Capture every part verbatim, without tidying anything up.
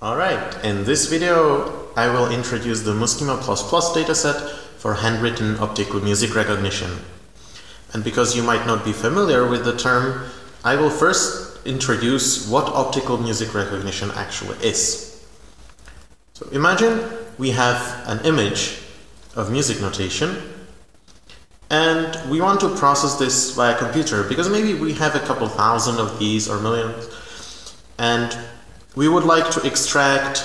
Alright, in this video I will introduce the MUSCIMA plus plus dataset for handwritten optical music recognition. And because you might not be familiar with the term, I will first introduce what optical music recognition actually is. So imagine we have an image of music notation and we want to process this via computer because maybe we have a couple thousand of these or millions, and we would like to extract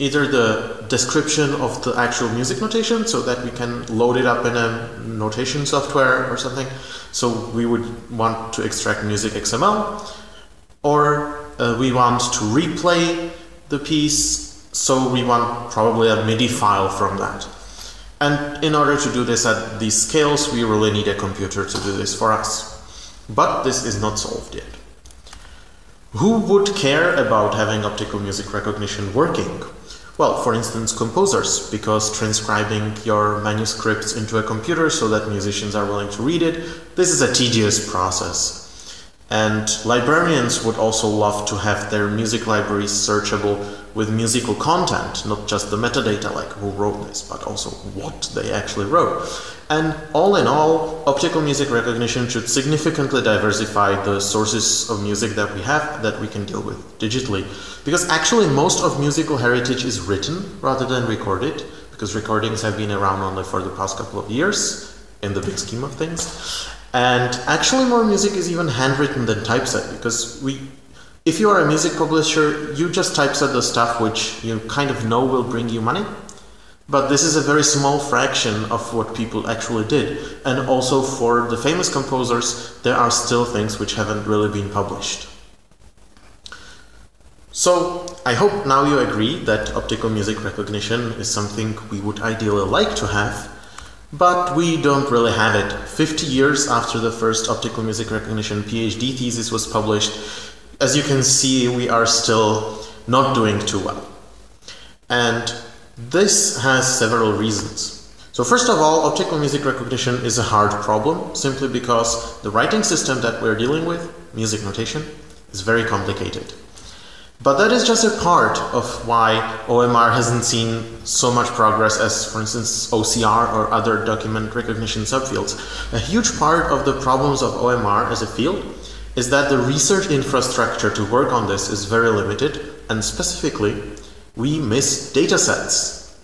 either the description of the actual music notation so that we can load it up in a notation software or something. So we would want to extract music X M L, or uh, we want to replay the piece, so we want probably a MIDI file from that. And in order to do this at these scales, we really need a computer to do this for us. But this is not solved yet. Who would care about having optical music recognition working? Well, for instance, composers, because transcribing your manuscripts into a computer so that musicians are willing to read it, this is a tedious process. And librarians would also love to have their music libraries searchable with musical content, not just the metadata like who wrote this, but also what they actually wrote. And all in all, optical music recognition should significantly diversify the sources of music that we have that we can deal with digitally. Because actually most of musical heritage is written rather than recorded, because recordings have been around only for the past couple of years in the big scheme of things. And actually more music is even handwritten than typeset, because we, if you are a music publisher, you just typeset the stuff which you kind of know will bring you money. But this is a very small fraction of what people actually did. And also for the famous composers, there are still things which haven't really been published. So I hope now you agree that optical music recognition is something we would ideally like to have, but we don't really have it. fifty years after the first optical music recognition PhD thesis was published, as you can see, we are still not doing too well. And this has several reasons. So first of all, optical music recognition is a hard problem, simply because the writing system that we're dealing with, music notation, is very complicated. But that is just a part of why O M R hasn't seen so much progress as, for instance, O C R or other document recognition subfields. A huge part of the problems of O M R as a field is that the research infrastructure to work on this is very limited, and specifically, we miss datasets.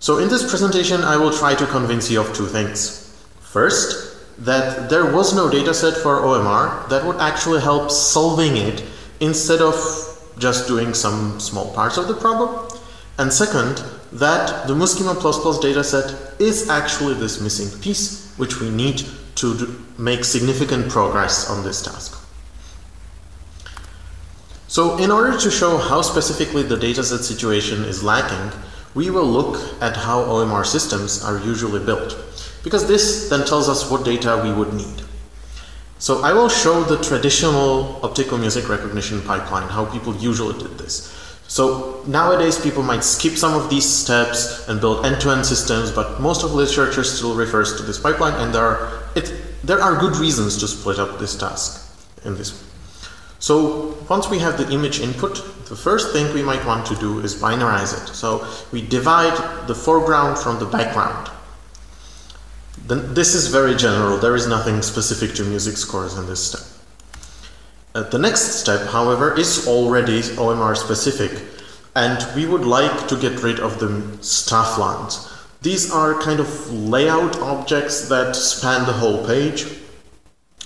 So in this presentation, I will try to convince you of two things. First, that there was no dataset for O M R that would actually help solving it, instead of just doing some small parts of the problem. And second, that the MUSCIMA plus plus dataset is actually this missing piece, which we need to do, make significant progress on this task. So in order to show how specifically the dataset situation is lacking, we will look at how O M R systems are usually built, because this then tells us what data we would need. So I will show the traditional optical music recognition pipeline, how people usually did this. So nowadays people might skip some of these steps and build end-to-end systems, but most of the literature still refers to this pipeline, and there are, it, there are good reasons to split up this task in this way. So once we have the image input, the first thing we might want to do is binarize it. So we divide the foreground from the background. Then this is very general, there is nothing specific to music scores in this step. Uh, the next step, however, is already O M R specific, and we would like to get rid of the staff lines. These are kind of layout objects that span the whole page,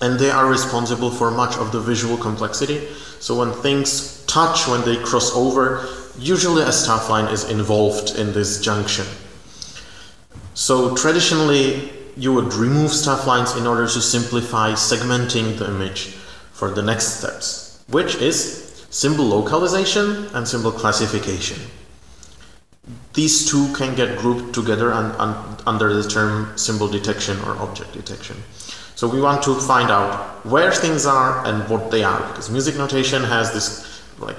and they are responsible for much of the visual complexity. So when things touch, when they cross over, usually a staff line is involved in this junction. So traditionally, you would remove staff lines in order to simplify segmenting the image for the next steps, which is symbol localization and symbol classification. These two can get grouped together un un under the term symbol detection or object detection. So we want to find out where things are and what they are, because music notation has this like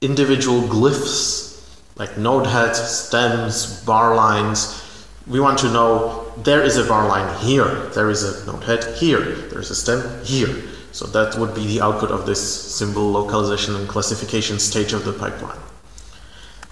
individual glyphs, like node heads, stems, bar lines. We want to know there is a bar line here, there is a node head here, there is a stem here. So that would be the output of this symbol localization and classification stage of the pipeline.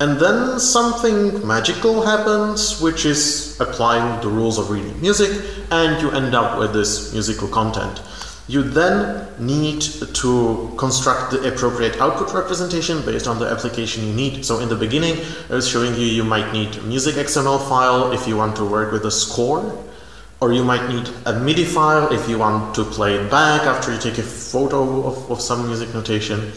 And then something magical happens, which is applying the rules of reading music, and you end up with this musical content. You then need to construct the appropriate output representation based on the application you need. So in the beginning, I was showing you, you might need a MusicXML file if you want to work with a score, or you might need a MIDI file if you want to play it back after you take a photo of, of some music notation.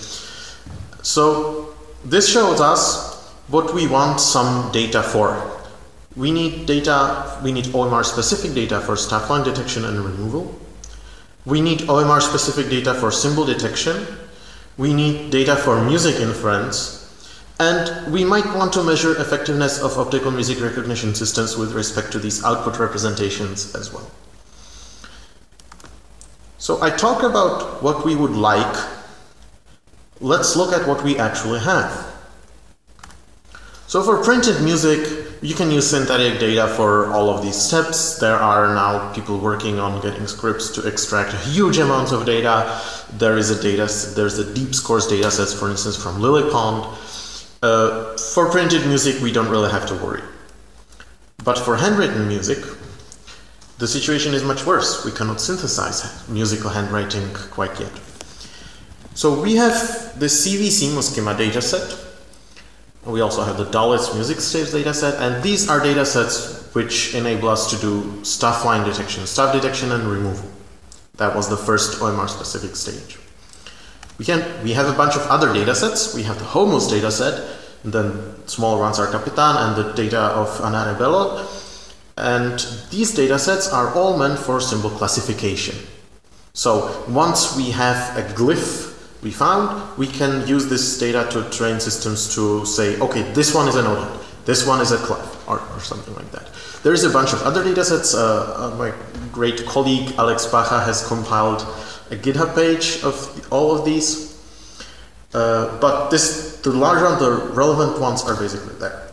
So this shows us what we want some data for. We need data, we need O M R specific data for staff line detection and removal. We need O M R specific data for symbol detection. We need data for music inference. And we might want to measure effectiveness of optical music recognition systems with respect to these output representations as well. So I talk about what we would like. Let's look at what we actually have. So for printed music, you can use synthetic data for all of these steps. There are now people working on getting scripts to extract huge amounts of data. There is a data, there's a deep scores data sets, for instance, from Lilypond. Uh, for printed music, we don't really have to worry. But for handwritten music, the situation is much worse. We cannot synthesize musical handwriting quite yet. So we have the C V C MUSCIMA dataset. We also have the Dalitz music states dataset, and these are datasets which enable us to do staff line detection, staff detection and removal. That was the first O M R specific stage. We can we have a bunch of other datasets. We have the HOMUS dataset, and then small ones are Capitan and the data of Ana Rebelo. And these datasets are all meant for symbol classification. So once we have a glyph we found, we can use this data to train systems to say, okay, this one is an odin, this one is a clef, or, or something like that. There is a bunch of other data sets. Uh, my great colleague Alex Bacha has compiled a GitHub page of all of these. Uh, but this, the larger, the relevant ones are basically there.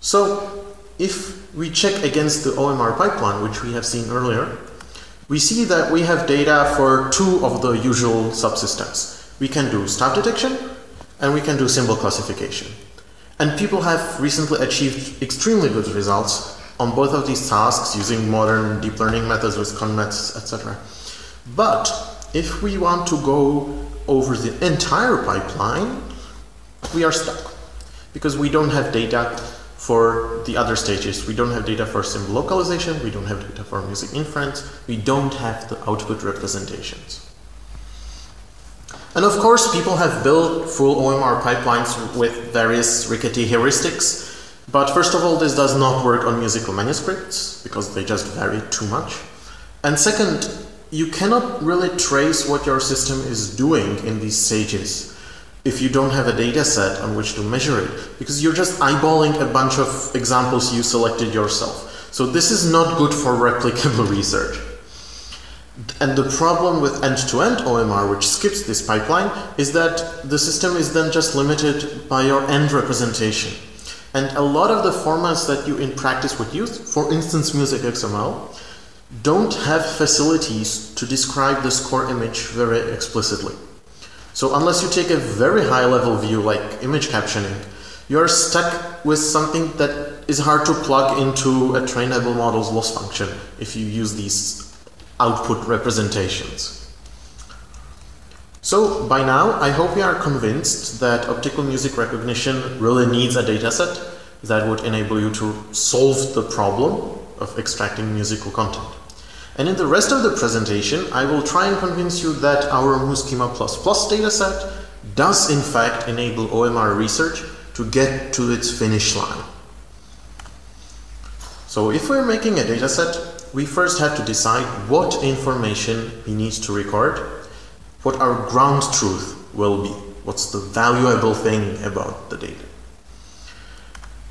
So if we check against the O M R pipeline, which we have seen earlier, we see that we have data for two of the usual subsystems. We can do staff detection and we can do symbol classification. And people have recently achieved extremely good results on both of these tasks using modern deep learning methods with conmets, et cetera. But if we want to go over the entire pipeline, we are stuck because we don't have data for the other stages. We don't have data for symbol localization, we don't have data for music inference, we don't have the output representations. And of course, people have built full O M R pipelines with various rickety heuristics. But first of all, this does not work on musical manuscripts because they just vary too much. And second, you cannot really trace what your system is doing in these stages if you don't have a data set on which to measure it, because you're just eyeballing a bunch of examples you selected yourself. So this is not good for replicable research. And the problem with end-to-end O M R, which skips this pipeline, is that the system is then just limited by your end representation. And a lot of the formats that you in practice would use, for instance MusicXML, don't have facilities to describe the score image very explicitly. So unless you take a very high-level view like image captioning, you're stuck with something that is hard to plug into a trainable model's loss function if you use these output representations. So by now, I hope you are convinced that optical music recognition really needs a dataset that would enable you to solve the problem of extracting musical content. And in the rest of the presentation, I will try and convince you that our MUSCIMA plus plus dataset does in fact enable O M R research to get to its finish line. So if we're making a dataset, we first have to decide what information we need to record, what our ground truth will be, what's the valuable thing about the data.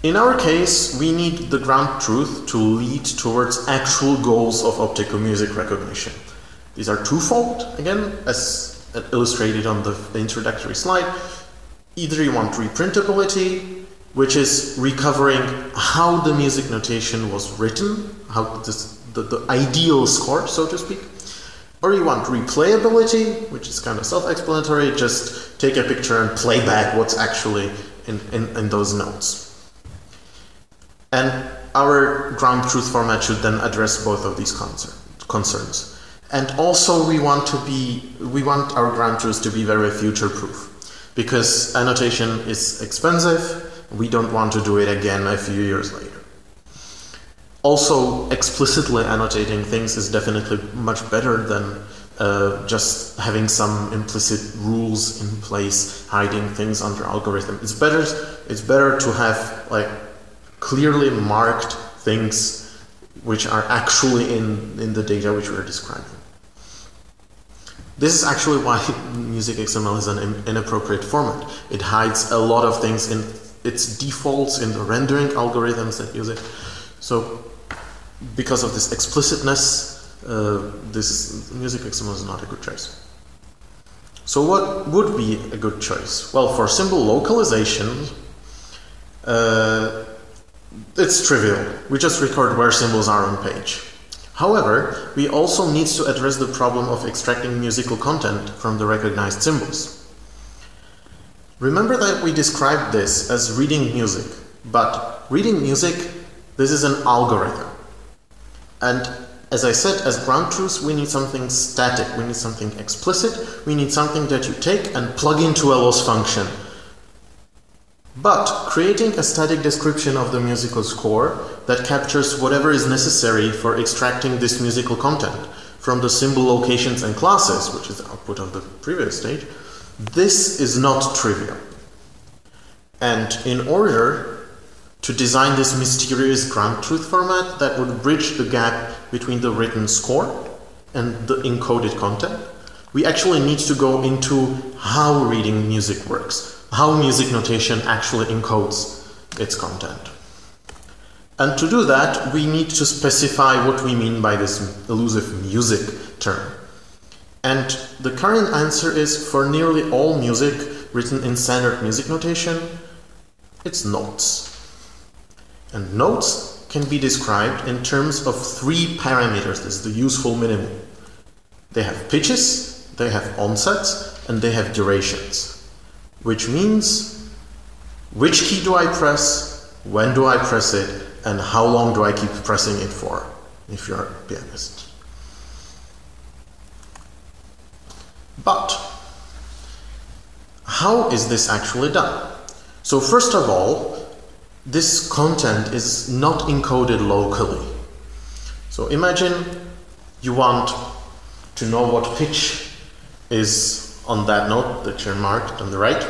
In our case, we need the ground truth to lead towards actual goals of optical music recognition. These are twofold, again, as illustrated on the introductory slide. Either you want reprintability, which is recovering how the music notation was written, how this, the, the ideal score, so to speak, Or you want replayability, which is kind of self-explanatory, just take a picture and play back what's actually in, in, in those notes. And our ground truth format should then address both of these concern, concerns. And also we want to be, we want our ground truth to be very future-proof, because annotation is expensive. We don't want to do it again a few years later. Also, explicitly annotating things is definitely much better than uh, just having some implicit rules in place, hiding things under algorithm. It's better, it's better to have like clearly marked things which are actually in, in the data which we're describing. This is actually why MusicXML is an inappropriate format. It hides a lot of things in its defaults, in the rendering algorithms that use it. So, because of this explicitness, uh, this MusicXML is not a good choice. So what would be a good choice? Well, for symbol localization, uh, it's trivial. We just record where symbols are on page. However, we also need to address the problem of extracting musical content from the recognized symbols. Remember that we described this as reading music, but reading music, this is an algorithm. And as I said, as ground truths, we need something static. We need something explicit. We need something that you take and plug into a loss function. But creating a static description of the musical score that captures whatever is necessary for extracting this musical content from the symbol locations and classes, which is the output of the previous stage, this is not trivial. And in order to design this mysterious ground truth format that would bridge the gap between the written score and the encoded content, we actually need to go into how reading music works, how music notation actually encodes its content. And to do that, we need to specify what we mean by this elusive music term. And the current answer is, for nearly all music written in standard music notation, it's notes. And notes can be described in terms of three parameters. This is the useful minimum. They have pitches, they have onsets, and they have durations. Which means, which key do I press, when do I press it, and how long do I keep pressing it for, if you're a pianist. But how is this actually done? So first of all, this content is not encoded locally. So imagine you want to know what pitch is on that note that you're marked on the right.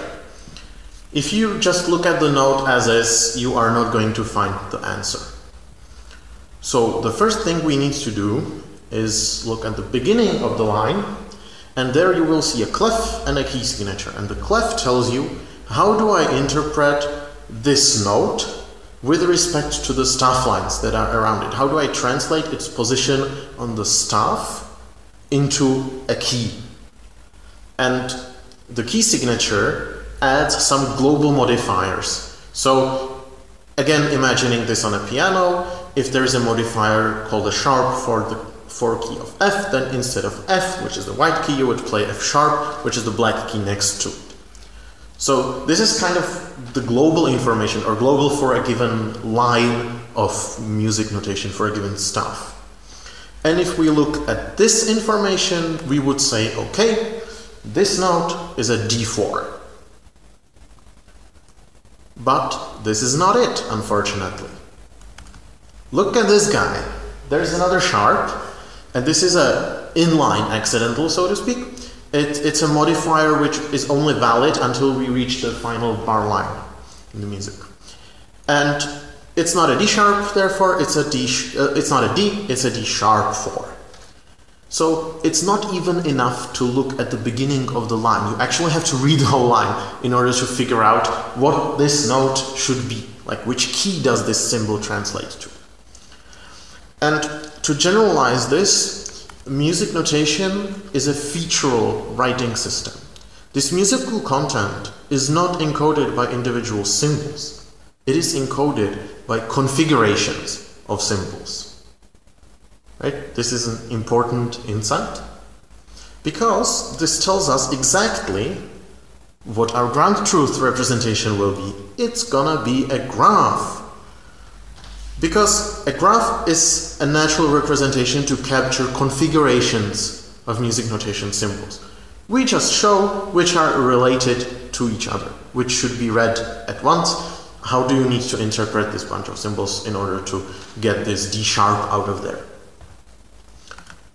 If you just look at the note as is, you are not going to find the answer. So the first thing we need to do is look at the beginning of the line, and there you will see a clef and a key signature. And the clef tells you, how do I interpret this note with respect to the staff lines that are around it? How do I translate its position on the staff into a key? And the key signature adds some global modifiers. So again, imagining this on a piano, if there is a modifier called a sharp for the for key of F, then instead of F, which is the white key, you would play F sharp, which is the black key next to it. So this is kind of the global information, or global for a given line of music notation, for a given staff. And if we look at this information, we would say, okay, this note is a D four. But this is not it, unfortunately. Look at this guy. There's another sharp, and this is a inline accidental, so to speak. It, it's a modifier which is only valid until we reach the final bar line in the music. And it's not a D sharp, therefore it's a D. Uh, it's not a D. It's a D sharp four. So it's not even enough to look at the beginning of the line. You actually have to read the whole line in order to figure out what this note should be, like which key does this symbol translate to. And to generalize this, music notation is a featural writing system. This musical content is not encoded by individual symbols. It is encoded by configurations of symbols. Right? This is an important insight because this tells us exactly what our ground truth representation will be. It's gonna be a graph, because a graph is a natural representation to capture configurations of music notation symbols. We just show which are related to each other, which should be read at once. How do you need to interpret this bunch of symbols in order to get this D sharp out of there?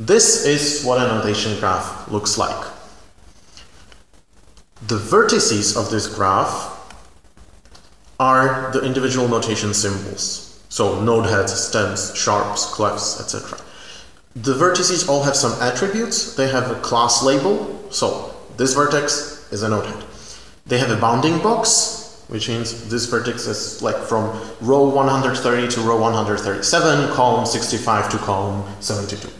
This is what a notation graph looks like. The vertices of this graph are the individual notation symbols. So node heads, stems, sharps, clefs, et cetera. The vertices all have some attributes. They have a class label. So this vertex is a node head. They have a bounding box, which means this vertex is like from row one hundred thirty to row one hundred thirty-seven, column sixty-five to column seventy-two.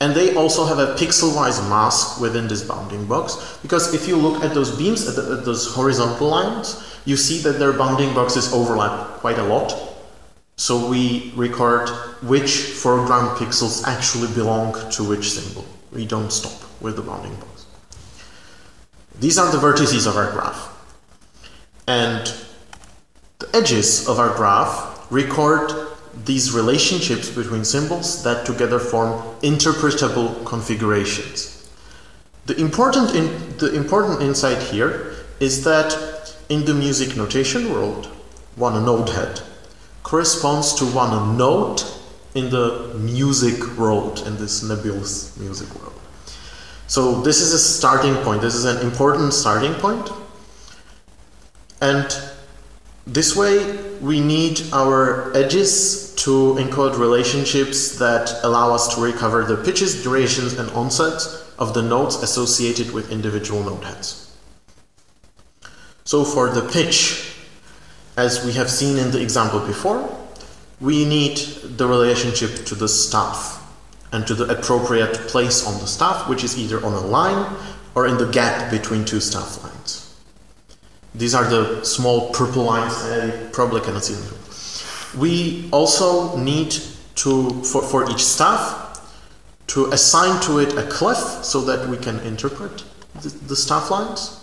And they also have a pixel-wise mask within this bounding box, because if you look at those beams, at, the, at those horizontal lines, you see that their bounding boxes overlap quite a lot. So we record which foreground pixels actually belong to which symbol. We don't stop with the bounding box. These are the vertices of our graph. And the edges of our graph record these relationships between symbols that together form interpretable configurations. The important, in, the important insight here is that in the music notation world, one node head corresponds to one note in the music world, in this nebulous music world. So this is a starting point. This is an important starting point. And this way, we need our edges to encode relationships that allow us to recover the pitches, durations, and onsets of the notes associated with individual node heads. So for the pitch, as we have seen in the example before, we need the relationship to the staff and to the appropriate place on the staff, which is either on a line or in the gap between two staff lines. These are the small purple lines that you probably cannot see them. We also need to, for, for each staff, to assign to it a clef so that we can interpret the, the staff lines.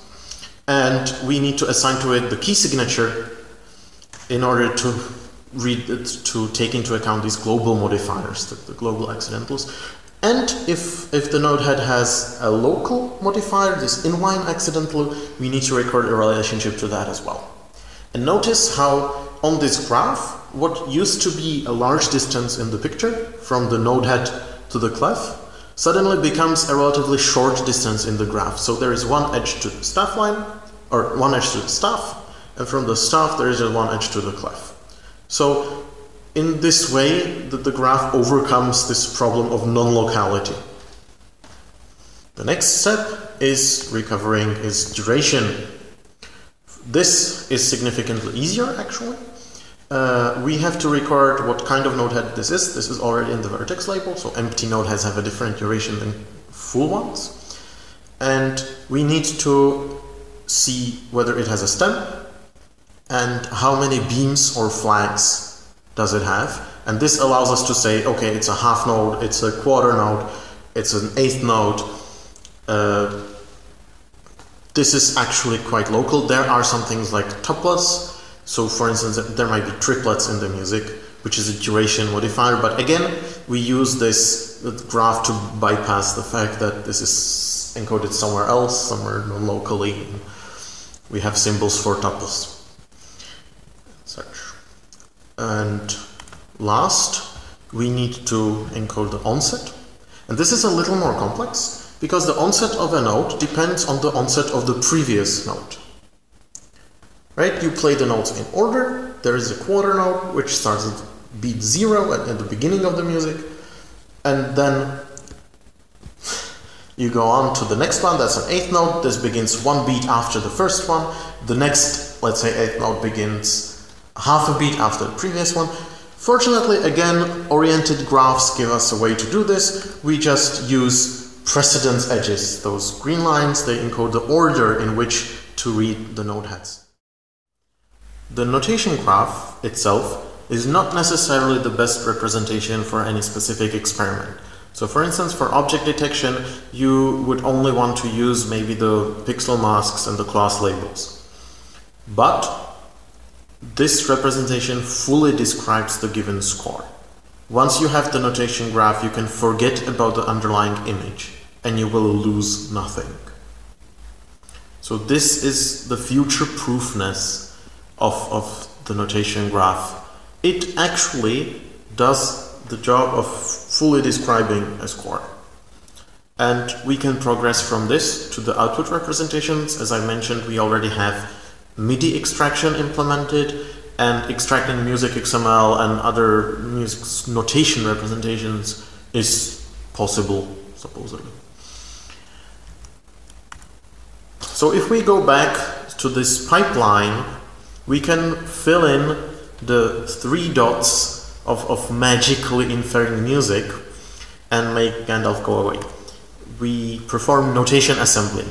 And we need to assign to it the key signature in order to read it, to take into account these global modifiers, the, the global accidentals. And if, if the node head has a local modifier, this inline accidental, we need to record a relationship to that as well. And notice how on this graph, what used to be a large distance in the picture from the node head to the clef suddenly becomes a relatively short distance in the graph. So there is one edge to the staff line, or one edge to the staff, and from the staff there is one edge to the clef. So in this way, the, the graph overcomes this problem of non-locality. The next step is recovering its duration. This is significantly easier, actually. Uh, we have to record what kind of node head this is. This is already in the vertex label, so empty node heads have a different duration than full ones. And we need to see whether it has a stem and how many beams or flags does it have, and this allows us to say, okay, it's a half node, it's a quarter node, it's an eighth node. Uh, this is actually quite local. There are some things like tuplets. So for instance, there might be triplets in the music, which is a duration modifier, but again, we use this graph to bypass the fact that this is encoded somewhere else, somewhere locally. We have symbols for tuples. And last, we need to encode the onset. And this is a little more complex because the onset of a note depends on the onset of the previous note. Right? You play the notes in order. There is a quarter note, which starts at beat zero at, at the beginning of the music. And then you go on to the next one. That's an eighth note. This begins one beat after the first one. The next, let's say, eighth note begins half a beat after the previous one. Fortunately, again, oriented graphs give us a way to do this. We just use precedence edges, those green lines. They encode the order in which to read the node heads. The notation graph itself is not necessarily the best representation for any specific experiment. So for instance, for object detection, you would only want to use maybe the pixel masks and the class labels. But this representation fully describes the given score. Once you have the notation graph, you can forget about the underlying image and you will lose nothing. So this is the future-proofness of, of the notation graph. It actually does the job of fully describing a score. And we can progress from this to the output representations. As I mentioned, we already have MIDI extraction implemented, and extracting music X M L and other music notation representations is possible, supposedly. So if we go back to this pipeline, we can fill in the three dots of, of magically inferring music and make Gandalf go away. We perform notation assembly,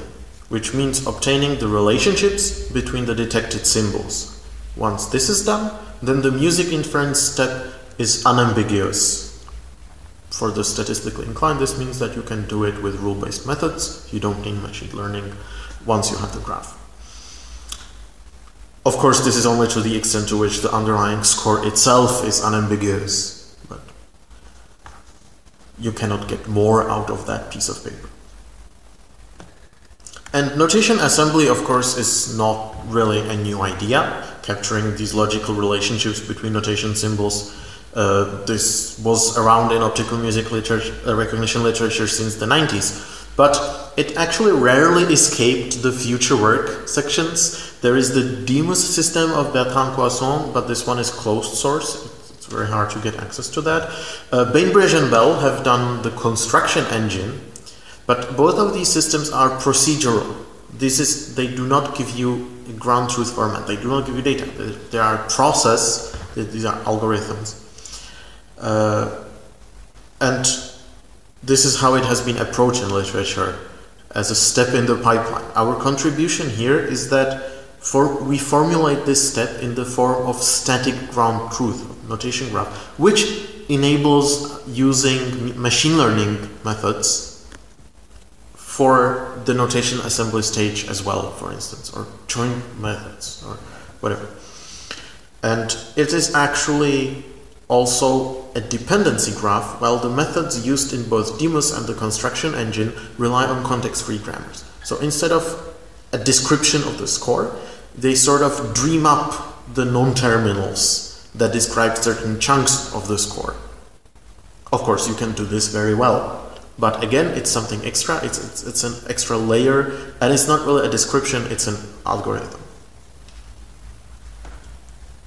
which means obtaining the relationships between the detected symbols. Once this is done, then the music inference step is unambiguous. For the statistically inclined, this means that you can do it with rule-based methods. You don't need machine learning once you have the graph. Of course, this is only to the extent to which the underlying score itself is unambiguous, but you cannot get more out of that piece of paper. And notation assembly, of course, is not really a new idea. Capturing these logical relationships between notation symbols, uh, this was around in optical music literature, uh, recognition literature since the nineties. But it actually rarely escaped the future work sections. There is the DEMUS system of Bertrand Coisson, but this one is closed source. It's very hard to get access to that. Uh, Bainbridge and Bell have done the construction engine. But both of these systems are procedural. This is, they do not give you a ground truth format. They do not give you data. They, they are process. They, these are algorithms. Uh, and this is how it has been approached in literature as a step in the pipeline. Our contribution here is that for, we formulate this step in the form of static ground truth, notation graph, which enables using machine learning methods for the notation assembly stage as well, for instance, or joint methods, or whatever. And it is actually also a dependency graph, while the methods used in both DEMUS and the construction engine rely on context-free grammars. So instead of a description of the score, they sort of dream up the non-terminals that describe certain chunks of the score. Of course, you can do this very well. But again, it's something extra, it's, it's, it's an extra layer, and it's not really a description, it's an algorithm.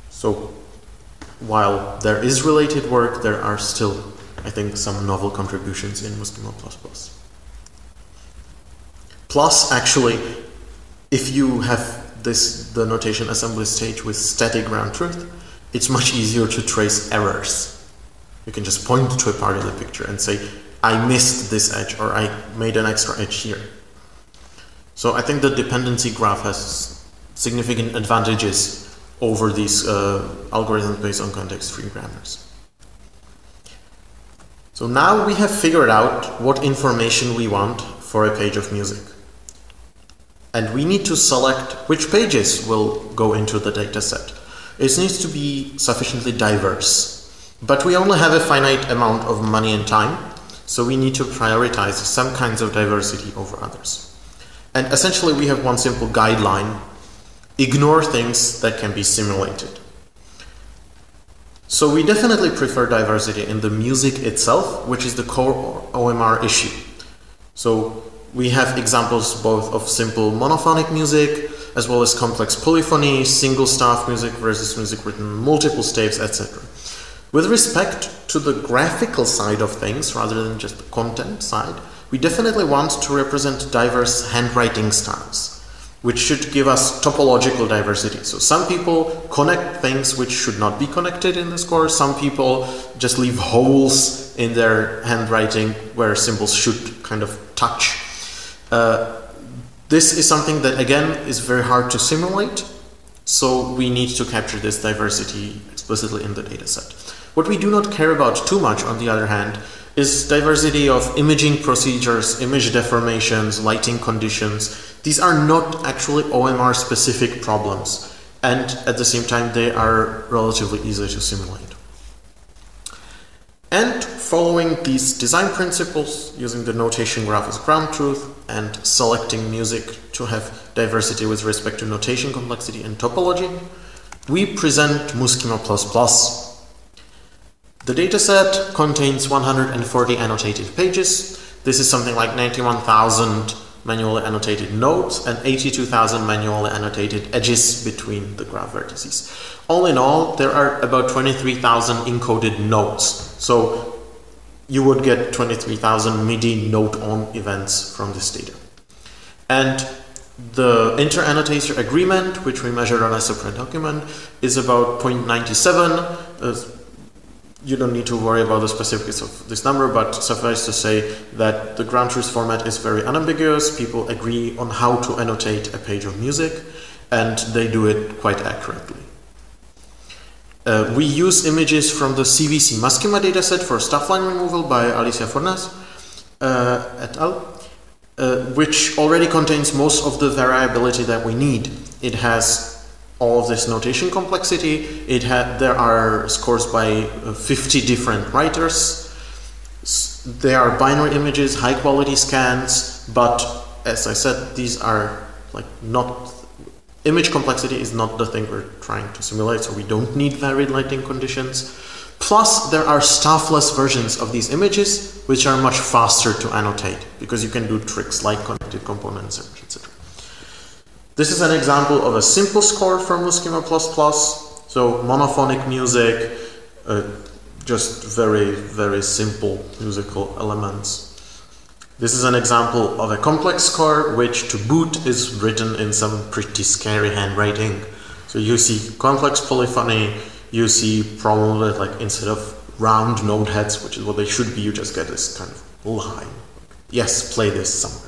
So, while there is related work, there are still, I think, some novel contributions in MUSCIMA plus plus. Plus, actually, if you have this, the notation assembly stage with static ground truth, it's much easier to trace errors. You can just point to a part of the picture and say, I missed this edge, or I made an extra edge here. So I think the dependency graph has significant advantages over these uh, algorithms based on context-free grammars. So now we have figured out what information we want for a page of music. And we need to select which pages will go into the data set. It needs to be sufficiently diverse. But we only have a finite amount of money and time. So we need to prioritize some kinds of diversity over others. And essentially we have one simple guideline: ignore things that can be simulated. So we definitely prefer diversity in the music itself, which is the core O M R issue. So we have examples both of simple monophonic music, as well as complex polyphony, single staff music versus music written in multiple staves, et cetera. With respect to the graphical side of things, rather than just the content side, we definitely want to represent diverse handwriting styles, which should give us topological diversity. So some people connect things which should not be connected in the score, some people just leave holes in their handwriting where symbols should kind of touch. Uh, this is something that, again, is very hard to simulate, so we need to capture this diversity explicitly in the data set. What we do not care about too much, on the other hand, is diversity of imaging procedures, image deformations, lighting conditions. These are not actually O M R specific problems, and at the same time they are relatively easy to simulate. And following these design principles, using the notation graph as ground truth and selecting music to have diversity with respect to notation complexity and topology, we present MUSCIMA plus plus. The dataset contains one hundred forty annotated pages. This is something like ninety-one thousand manually annotated nodes and eighty-two thousand manually annotated edges between the graph vertices. All in all, there are about twenty-three thousand encoded nodes. So you would get twenty-three thousand MIDI node-on events from this data. And the inter-annotator agreement, which we measured on a separate document, is about zero point nine seven. Uh, You don't need to worry about the specifics of this number, but suffice to say that the ground truth format is very unambiguous. People agree on how to annotate a page of music, and they do it quite accurately. Uh, we use images from the C V C MUSCIMA dataset for staff line removal by Alicia Fornes uh, et al., uh, which already contains most of the variability that we need. It has all of this notation complexity. It had, there are scores by fifty different writers. They are binary images, high quality scans, but as I said, these are like not, image complexity is not the thing we're trying to simulate, so we don't need varied lighting conditions. Plus, there are staffless versions of these images, which are much faster to annotate because you can do tricks like connected component search, et cetera. This is an example of a simple score from MUSCIMA plus plus, so monophonic music, uh, just very, very simple musical elements. This is an example of a complex score, which to boot is written in some pretty scary handwriting. So you see complex polyphony, you see probably like instead of round node heads, which is what they should be, you just get this kind of line. Yes, play this somewhere.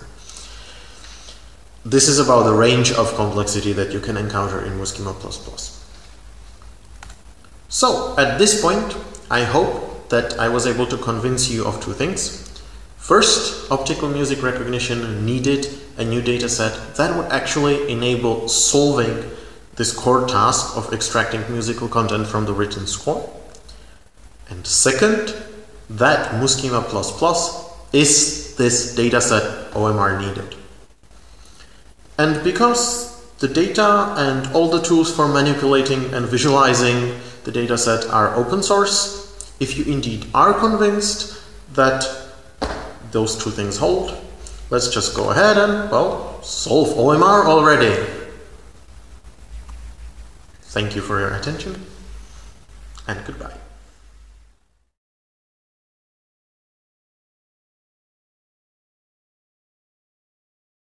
This is about the range of complexity that you can encounter in MUSCIMA plus plus. So, at this point, I hope that I was able to convince you of two things. First, optical music recognition needed a new dataset that would actually enable solving this core task of extracting musical content from the written score. And second, that MUSCIMA plus plus is this dataset O M R needed. And because the data and all the tools for manipulating and visualizing the dataset are open source, if you indeed are convinced that those two things hold, let's just go ahead and, well, solve O M R already. Thank you for your attention, and goodbye.